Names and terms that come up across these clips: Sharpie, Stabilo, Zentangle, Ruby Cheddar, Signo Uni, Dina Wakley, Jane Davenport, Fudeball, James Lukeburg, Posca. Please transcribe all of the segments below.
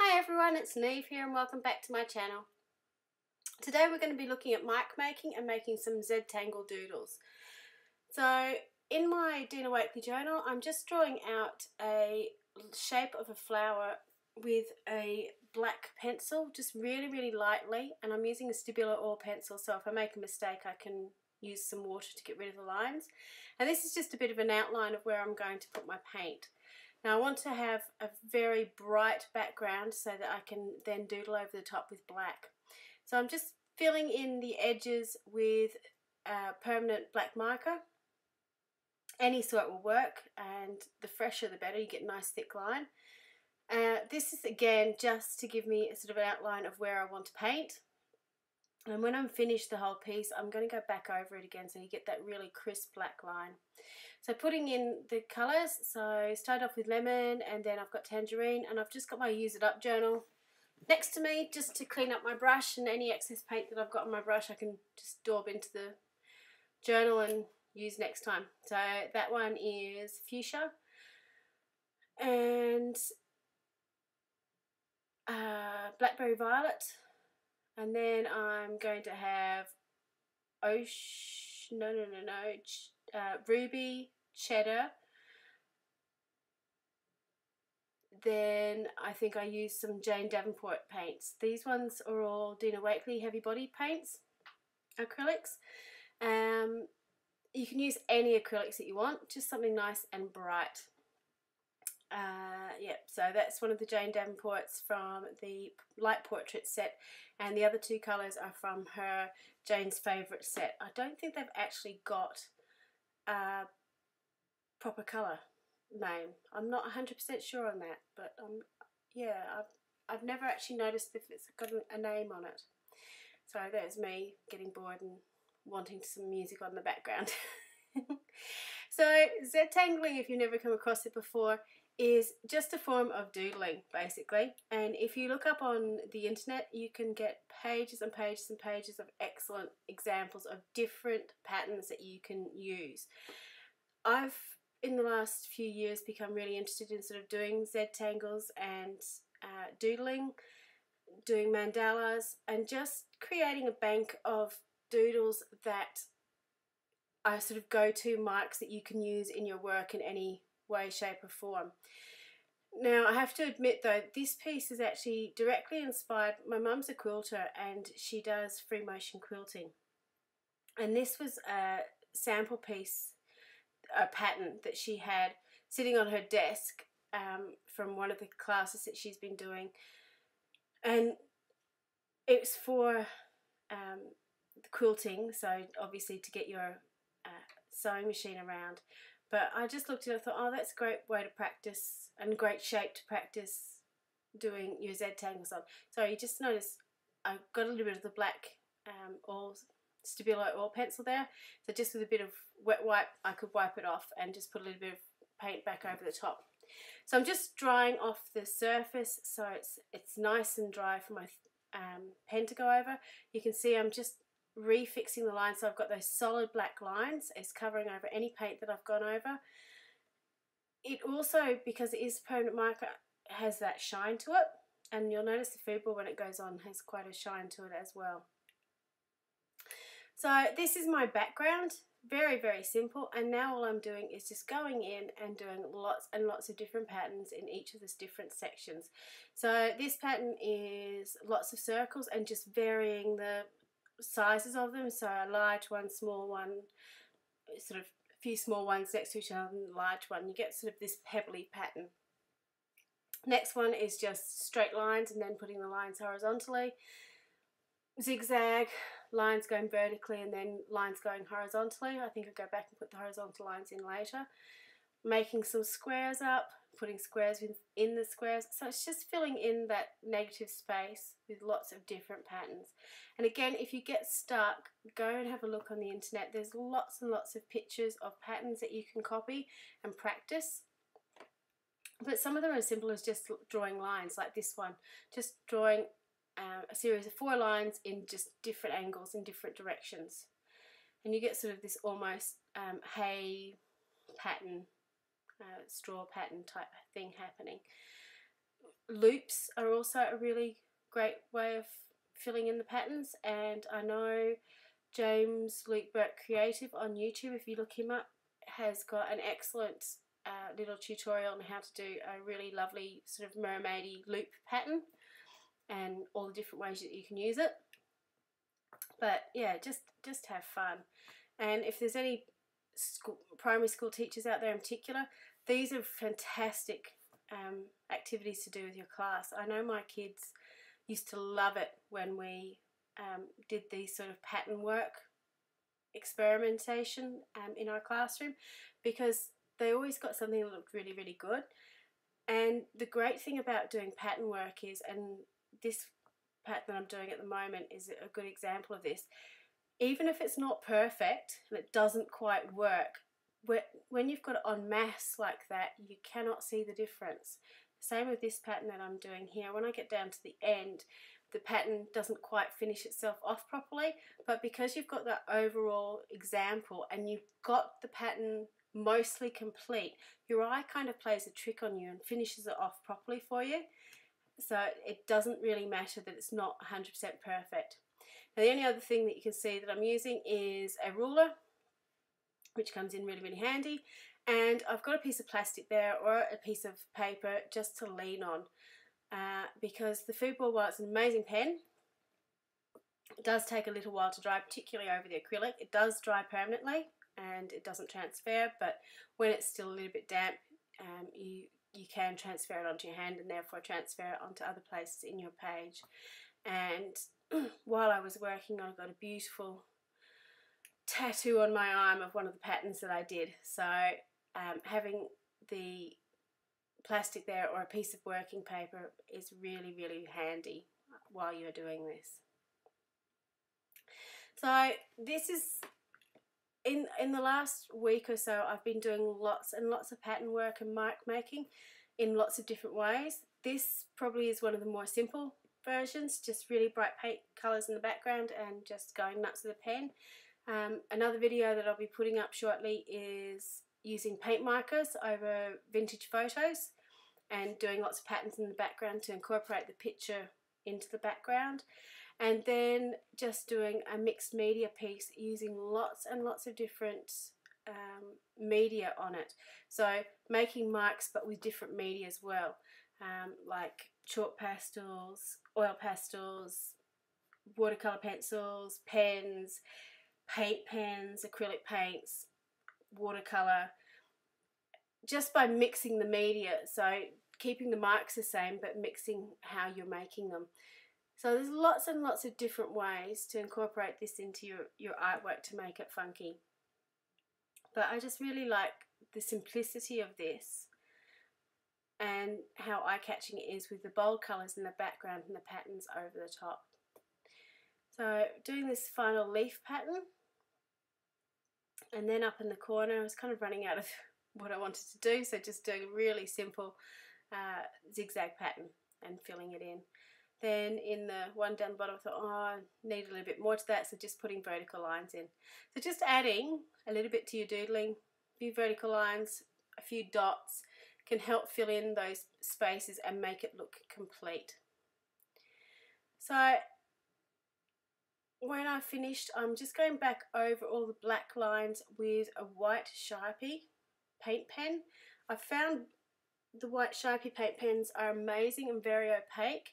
Hi everyone, it's Neve here and welcome back to my channel. Today we're going to be looking at mic making and making some Zentangle doodles. So in my Dina Wakley journal I'm just drawing out a shape of a flower with a black pencil, just really lightly, and I'm using a Stabilo oil pencil, so if I make a mistake I can use some water to get rid of the lines. And this is just a bit of an outline of where I'm going to put my paint. Now I want to have a very bright background so that I can then doodle over the top with black. So I'm just filling in the edges with permanent black marker. Any sort will work, and the fresher the better, you get a nice thick line. This is again just to give me a sort of an outline of where I want to paint. And when I'm finished the whole piece, I'm going to go back over it again so you get that really crisp black line. So putting in the colours, so start off with lemon, and then I've got tangerine, and I've just got my Use It Up journal next to me just to clean up my brush, and any excess paint that I've got on my brush I can just daub into the journal and use next time. So that one is fuchsia, and blackberry violet. And then I'm going to have Ruby Cheddar. Then I think I used some Jane Davenport paints. These ones are all Dina Wakley heavy body paints, acrylics. You can use any acrylics that you want, just something nice and bright. Yep, so that's one of the Jane Davenport's from the Light Portrait set, and the other two colours are from her Jane's Favourite set. I don't think they've actually got a proper colour name. I'm not 100% sure on that, but yeah, I've never actually noticed if it's got a name on it. So there's me getting bored and wanting some music on the background. So Zentangling, if you've never come across it before, is just a form of doodling basically, and if you look up on the internet you can get pages and pages and pages of excellent examples of different patterns that you can use. I've in the last few years become really interested in sort of doing Zentangles and doodling, doing mandalas, and just creating a bank of doodles that are sort of go-to mics that you can use in your work in any way, shape or form. Now I have to admit though, this piece is actually directly inspired. My mum's a quilter and she does free motion quilting, and this was a sample piece, a pattern that she had sitting on her desk from one of the classes that she's been doing, and it's for quilting, so obviously to get your sewing machine around. But I just looked at it and I thought, oh, that's a great way to practice and great shape to practice doing your Zentangles on. So you just notice I got a little bit of the black Stabilo oil pencil there, so just with a bit of wet wipe I could wipe it off and just put a little bit of paint back over the top. So I'm just drying off the surface so it's nice and dry for my pen to go over. You can see I'm just refixing the lines, so I've got those solid black lines. It's covering over any paint that I've gone over. It also, because it is permanent marker, has that shine to it, and you'll notice the Fudeball when it goes on has quite a shine to it as well. So this is my background, very simple, and now all I'm doing is just going in and doing lots and lots of different patterns in each of these different sections. So this pattern is lots of circles and just varying the sizes of them, so a large one, small one, sort of a few small ones next to each other and large one. You get sort of this pebbly pattern. Next one is just straight lines, and then putting the lines horizontally, zigzag, lines going vertically and then lines going horizontally. I think I'll go back and put the horizontal lines in later. Making some squares up, putting squares within the squares. So it's just filling in that negative space with lots of different patterns. And again, if you get stuck, go and have a look on the internet. There's lots and lots of pictures of patterns that you can copy and practice. But some of them are as simple as just drawing lines, like this one. Just drawing a series of 4 lines in just different angles in different directions. And you get sort of this almost hay pattern, straw pattern type thing happening. Loops are also a really great way of filling in the patterns, and I know James Lukeburg Creative on YouTube, if you look him up, has got an excellent little tutorial on how to do a really lovely sort of mermaidy loop pattern and all the different ways that you can use it. But yeah, just have fun. And if there's any primary school teachers out there in particular, these are fantastic activities to do with your class. I know my kids used to love it when we did these sort of pattern work experimentation in our classroom, because they always got something that looked really, really good. And the great thing about doing pattern work is, and this pattern that I'm doing at the moment is a good example of this, even if it's not perfect and it doesn't quite work, when you've got it en masse like that, you cannot see the difference. Same with this pattern that I'm doing here. When I get down to the end, the pattern doesn't quite finish itself off properly, but because you've got that overall example and you've got the pattern mostly complete, your eye kind of plays a trick on you and finishes it off properly for you. So it doesn't really matter that it's not 100% perfect. Now, the only other thing that you can see that I'm using is a ruler, which comes in really, really handy. And I've got a piece of plastic there or a piece of paper just to lean on, because the Fudeball, while it's an amazing pen, it does take a little while to dry, particularly over the acrylic. It does dry permanently and it doesn't transfer, but when it's still a little bit damp, you can transfer it onto your hand and therefore transfer it onto other places in your page. And while I was working, I got a beautiful tattoo on my arm of one of the patterns that I did. So having the plastic there or a piece of working paper is really, really handy while you're doing this. So this is, in the last week or so, I've been doing lots and lots of pattern work and mark making in lots of different ways. This probably is one of the more simple versions, just really bright paint colours in the background and just going nuts with a pen. Another video that I'll be putting up shortly is using paint markers over vintage photos and doing lots of patterns in the background to incorporate the picture into the background, and then just doing a mixed media piece using lots and lots of different media on it. So making marks but with different media as well, like chalk pastels, oil pastels, watercolour pencils, pens, paint pens, acrylic paints, watercolour, just by mixing the media, so keeping the marks the same but mixing how you're making them. So there's lots and lots of different ways to incorporate this into your artwork to make it funky. But I just really like the simplicity of this and how eye-catching it is with the bold colours in the background and the patterns over the top. So doing this final leaf pattern, and then up in the corner, I was kind of running out of what I wanted to do, so just doing a really simple zigzag pattern and filling it in. Then in the one down the bottom, I thought, oh, I need a little bit more to that, so just putting vertical lines in. So just adding a little bit to your doodling, a few vertical lines, a few dots, can help fill in those spaces and make it look complete. So when I finished, I'm just going back over all the black lines with a white Sharpie paint pen. I found the white Sharpie paint pens are amazing and very opaque.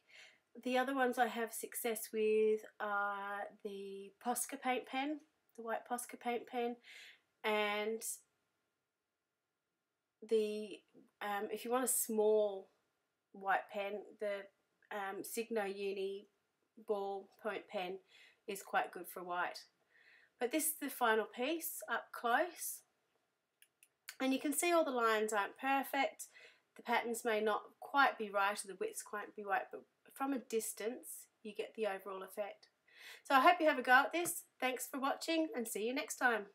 The other ones I have success with are the Posca paint pen, the white Posca paint pen, and the if you want a small white pen, the Signo Uni ball point pen is quite good for white. But this is the final piece up close, and you can see all the lines aren't perfect, the patterns may not quite be right or the widths can't be right, but from a distance you get the overall effect. So I hope you have a go at this. Thanks for watching and see you next time.